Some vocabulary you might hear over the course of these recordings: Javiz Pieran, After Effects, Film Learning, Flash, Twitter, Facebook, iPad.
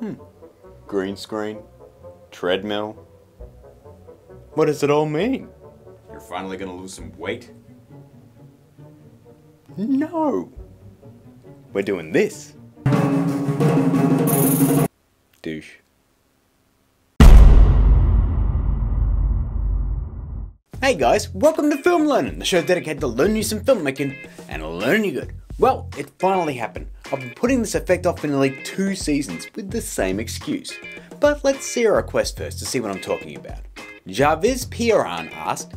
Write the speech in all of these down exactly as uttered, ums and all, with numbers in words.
Hmm. Green screen? Treadmill? What does it all mean? You're finally gonna lose some weight? No! We're doing this! Douche. Hey guys, welcome to Film Learning, the show dedicated to learning you some filmmaking and learning you good. Well, it finally happened. I've been putting this effect off for nearly two seasons with the same excuse. But let's see a request first to see what I'm talking about. Javiz Pieran asked,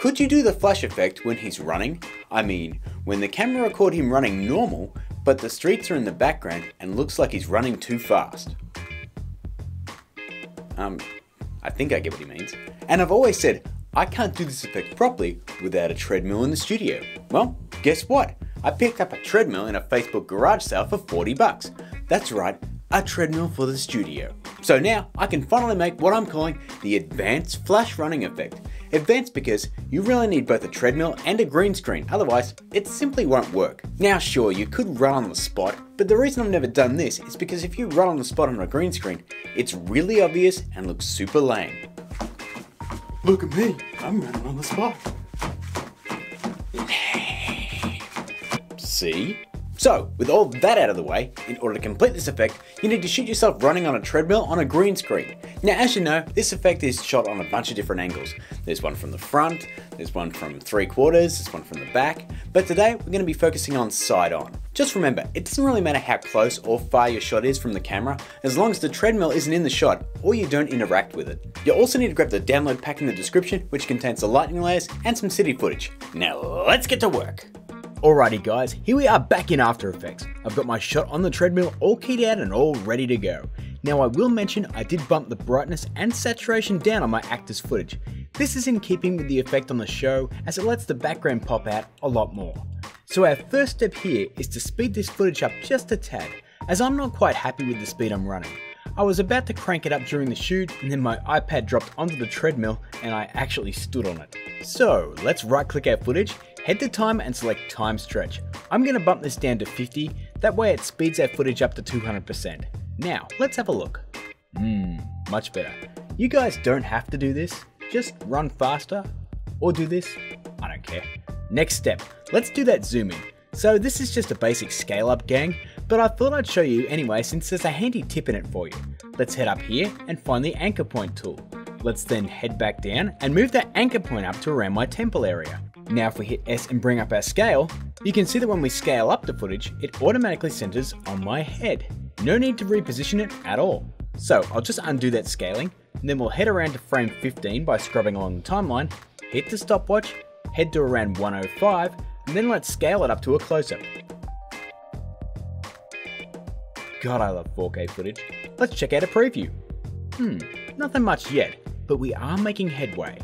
could you do the Flash effect when he's running? I mean, when the camera record him running normal, but the streets are in the background and looks like he's running too fast. Um, I think I get what he means. And I've always said, I can't do this effect properly without a treadmill in the studio. Well, guess what? I picked up a treadmill in a Facebook garage sale for forty bucks. That's right, a treadmill for the studio. So now I can finally make what I'm calling the advanced flash running effect. Advanced because you really need both a treadmill and a green screen, otherwise it simply won't work. Now sure, you could run on the spot, but the reason I've never done this is because if you run on the spot on a green screen, it's really obvious and looks super lame. Look at me, I'm running on the spot. See? So, with all that out of the way, in order to complete this effect, you need to shoot yourself running on a treadmill on a green screen. Now, as you know, this effect is shot on a bunch of different angles. There's one from the front, there's one from three quarters, there's one from the back, but today we're going to be focusing on side on. Just remember, it doesn't really matter how close or far your shot is from the camera, as long as the treadmill isn't in the shot, or you don't interact with it. You also need to grab the download pack in the description, which contains the lightning layers and some city footage. Now, let's get to work! Alrighty guys, here we are back in After Effects. I've got my shot on the treadmill all keyed out and all ready to go. Now I will mention I did bump the brightness and saturation down on my actor's footage. This is in keeping with the effect on the show as it lets the background pop out a lot more. So our first step here is to speed this footage up just a tad, as I'm not quite happy with the speed I'm running. I was about to crank it up during the shoot and then my iPad dropped onto the treadmill and I actually stood on it. So let's right click our footage, head to time and select time stretch. I'm going to bump this down to fifty, that way it speeds our footage up to two hundred percent. Now let's have a look. Hmm, much better. You guys don't have to do this, just run faster or do this, I don't care. Next step, let's do that zoom in. So this is just a basic scale up gang, but I thought I'd show you anyway since there's a handy tip in it for you. Let's head up here and find the anchor point tool. Let's then head back down and move that anchor point up to around my temple area. Now if we hit S and bring up our scale, you can see that when we scale up the footage, it automatically centers on my head. No need to reposition it at all. So I'll just undo that scaling, and then we'll head around to frame fifteen by scrubbing along the timeline, hit the stopwatch, head to around one oh five, and then let's scale it up to a close-up. God, I love four K footage. Let's check out a preview. Hmm, nothing much yet, but we are making headway.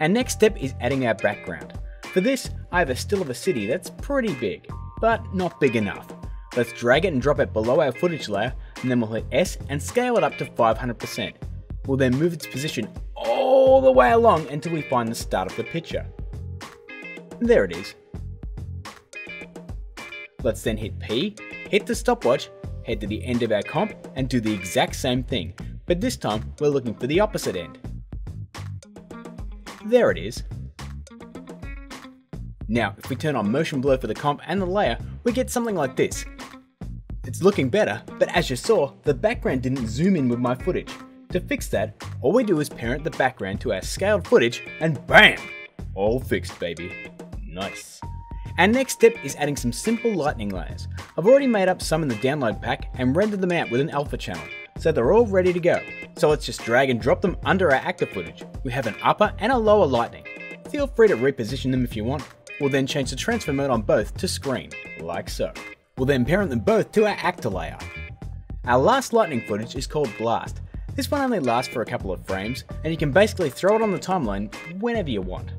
Our next step is adding our background. For this, I have a still of a city that's pretty big, but not big enough. Let's drag it and drop it below our footage layer, and then we'll hit S and scale it up to five hundred percent. We'll then move its position all the way along until we find the start of the picture. There it is. Let's then hit P, hit the stopwatch, head to the end of our comp, and do the exact same thing, but this time we're looking for the opposite end. There it is. Now, if we turn on motion blur for the comp and the layer, we get something like this. It's looking better, but as you saw, the background didn't zoom in with my footage. To fix that, all we do is parent the background to our scaled footage, and bam! All fixed, baby. Nice. Our next step is adding some simple lightning layers. I've already made up some in the download pack and rendered them out with an alpha channel, so they're all ready to go. So let's just drag and drop them under our actor footage. We have an upper and a lower lightning. Feel free to reposition them if you want. We'll then change the transfer mode on both to screen, like so. We'll then parent them both to our actor layer. Our last lightning footage is called blast. This one only lasts for a couple of frames, and you can basically throw it on the timeline whenever you want.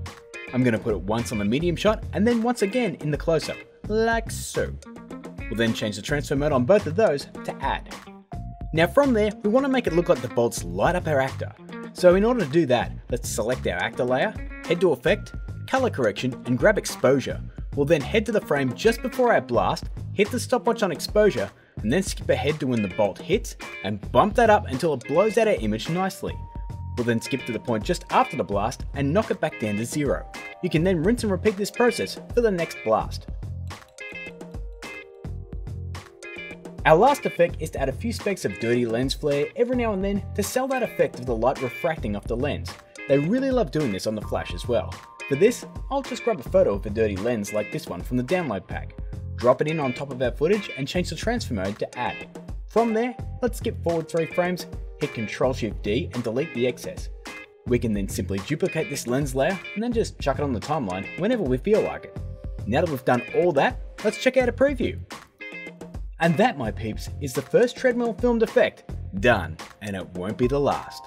I'm going to put it once on the medium shot, and then once again in the close-up, like so. We'll then change the transfer mode on both of those to add. Now from there, we want to make it look like the bolts light up our actor. So in order to do that, let's select our actor layer, head to effect, color correction and grab exposure. We'll then head to the frame just before our blast, hit the stopwatch on exposure, and then skip ahead to when the bolt hits and bump that up until it blows out our image nicely. We'll then skip to the point just after the blast and knock it back down to zero. You can then rinse and repeat this process for the next blast. Our last effect is to add a few specks of dirty lens flare every now and then to sell that effect of the light refracting off the lens. They really love doing this on the Flash as well. For this, I'll just grab a photo of a dirty lens like this one from the download pack, drop it in on top of our footage and change the transfer mode to add. From there, let's skip forward three frames, hit control shift D and delete the excess. We can then simply duplicate this lens layer and then just chuck it on the timeline whenever we feel like it. Now that we've done all that, let's check out a preview. And that, my peeps, is the first treadmill filmed effect done, and it won't be the last.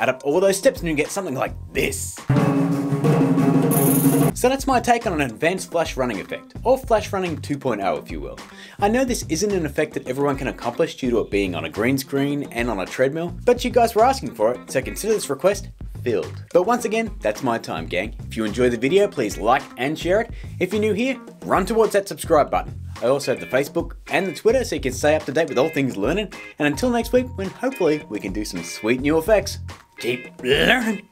Add up all those steps and you get something like this. So that's my take on an advanced Flash running effect, or Flash running two point oh if you will. I know this isn't an effect that everyone can accomplish due to it being on a green screen and on a treadmill, but you guys were asking for it, so consider this request filled. But once again, that's my time, gang. If you enjoyed the video, please like and share it. If you're new here, run towards that subscribe button. I also have the Facebook and the Twitter so you can stay up to date with all things learning. And until next week, when hopefully we can do some sweet new effects, keep learning.